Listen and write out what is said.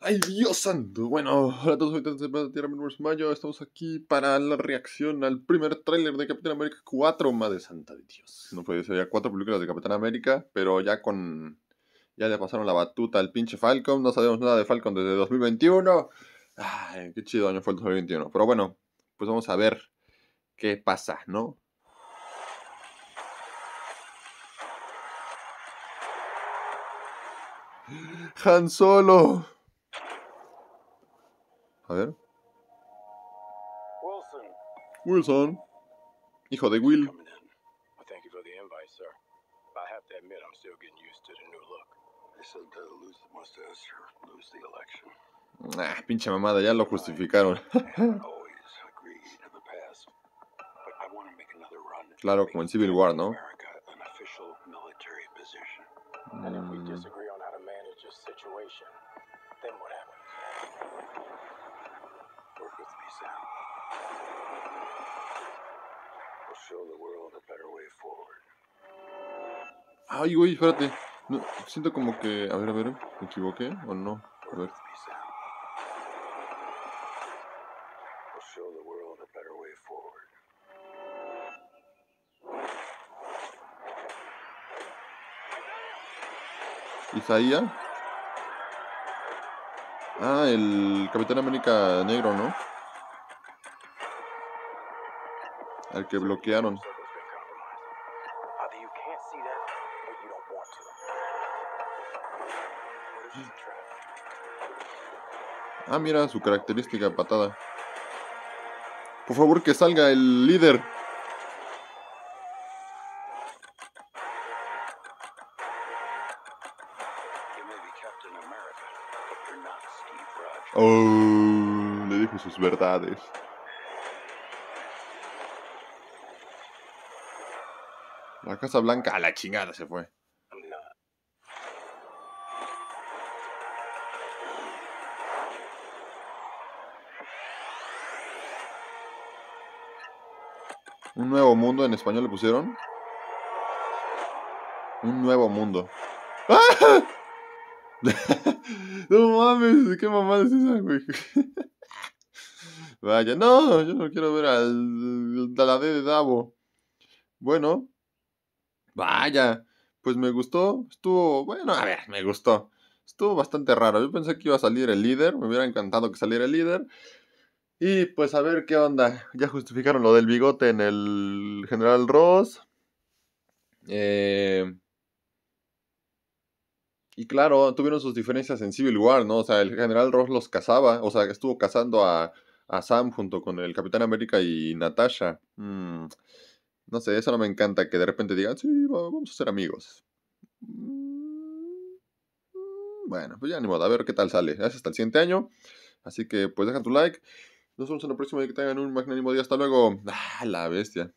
Ay, Dios santo. Bueno, hola a todos, soy de Tierra de Marvels Mayo. Estamos aquí para la reacción al primer tráiler de Capitán América 4. Madre santa de Dios. No puede ser, ya 4 películas de Capitán América, pero ya con... ya le pasaron la batuta al pinche Falcon. No sabemos nada de Falcon desde 2021. Ay, qué chido año fue el 2021. Pero bueno, pues vamos a ver qué pasa, ¿no? Han Solo. A ver. Wilson. Hijo de Will. Ah, pinche mamada, ya lo justificaron. Claro, como en Civil War, ¿no? Ay, güey, espérate. No, siento como que... a ver, ¿me equivoqué o no? A ver. ¿Isaías? Ah, el Capitán América negro, ¿no? Al que bloquearon. Ah, mira, su característica patada. Por favor, que salga el líder. Oh, le dijo sus verdades. La Casa Blanca a la chingada se fue. Un nuevo mundo, en español le pusieron. Un nuevo mundo. ¡Ah! No mames, qué mamada es esa, güey. Vaya, no, yo no quiero ver al Daladé de Davo. Bueno, vaya, pues me gustó. Estuvo, bueno, a ver, me gustó. Estuvo bastante raro. Yo pensé que iba a salir el líder. Me hubiera encantado que saliera el líder. Y pues a ver qué onda. Ya justificaron lo del bigote en el General Ross. Y claro, tuvieron sus diferencias en Civil War, ¿no? O sea, el General Ross los cazaba. O sea, estuvo cazando a Sam junto con el Capitán América y Natasha. No sé, eso no me encanta. Que de repente digan, sí, vamos a ser amigos. Bueno, pues ya ni modo. A ver qué tal sale. Es hasta el siguiente año. Así que pues deja tu like. Nos vemos en la próxima y que tengan un magnánimo día. Hasta luego. Ah, la bestia.